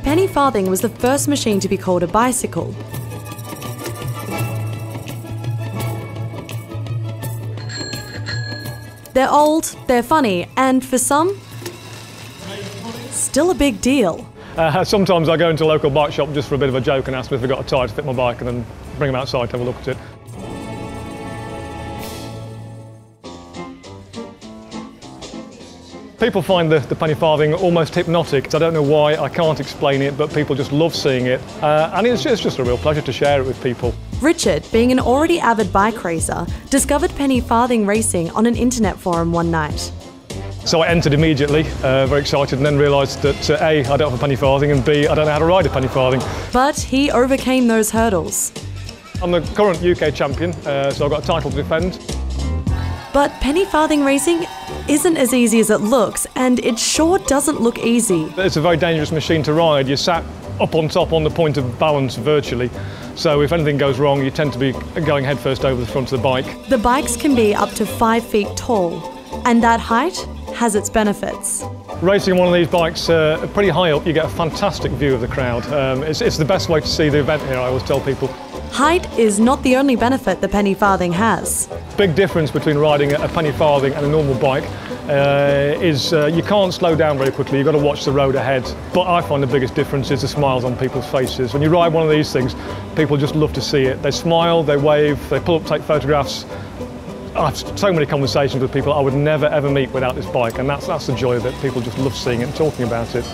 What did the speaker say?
The penny farthing was the first machine to be called a bicycle. They're old, they're funny, and for some, still a big deal. Sometimes I go into a local bike shop just for a bit of a joke and ask them if they've got a tyre to fit my bike and then bring them outside to have a look at it. People find the penny farthing almost hypnotic. I don't know why, I can't explain it, but people just love seeing it. And it's just a real pleasure to share it with people. Richard, being an already avid bike racer, discovered penny farthing racing on an internet forum one night. So I entered immediately, very excited, and then realised that A, I don't have a penny farthing, and B, I don't know how to ride a penny farthing. But he overcame those hurdles. I'm the current UK champion, so I've got a title to defend. But penny farthing racing isn't as easy as it looks, and it sure doesn't look easy. It's a very dangerous machine to ride. You're sat up on top on the point of balance virtually, so if anything goes wrong you tend to be going headfirst over the front of the bike. The bikes can be up to 5 feet tall, and that height has its benefits. Racing one of these bikes pretty high up, you get a fantastic view of the crowd. It's the best way to see the event here, I always tell people. Height is not the only benefit the penny farthing has. Big difference between riding a penny farthing and a normal bike is you can't slow down very quickly, you've got to watch the road ahead. But I find the biggest difference is the smiles on people's faces. When you ride one of these things, people just love to see it. They smile, they wave, they pull up, take photographs. I've had so many conversations with people I would never ever meet without this bike, and that's the joy of it. People just love seeing it and talking about it.